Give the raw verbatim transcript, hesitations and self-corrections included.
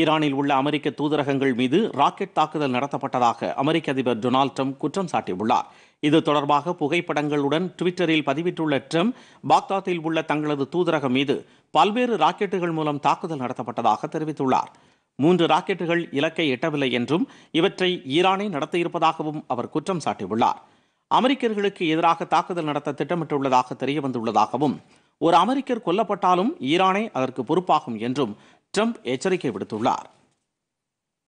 ஈரானில் உள்ள அமெரிக்க தூதரகங்கள் மீது ராக்கெட் தாக்குதல் நடத்தப்பட்டதாக அமெரிக்க அதிபர் டொனால்ட் ட்ரம்ப் குற்றம் சாட்டியுள்ளார். இது தொடர்பாக புகைப்படங்களுடன் ட்விட்டரில் பதிவிட்டுள்ள ட்ரம்ப் பாக்தாத்தில் உள்ள தங்களது தூதரகம் மீது பல்வேறு ராக்கெட்டுகள் மூலம் தாக்குதல் நடத்தப்பட்டதாக தெரிவித்துள்ளார். மூன்று ராக்கெட்டுகள் இலக்கை எட்டவில்லை என்றும் இவற்றை ஈரானே நடத்தியிருப்பதாகவும் அவர் குற்றம் சாட்டியுள்ளார். அமெரிக்கர்களுக்கு எதிராக தாக்குதல் நடத்த திட்டமிட்டுள்ளதாக தெரியவந்துள்ளதாகவும் ஒரு அமெரிக்கர் கொல்லப்பட்டாலும் ஈரானே அதற்கு பொறுப்பாகும் என்றும் ட்ரம்ப் எச்சரிக்கை விடுத்துள்ளார்.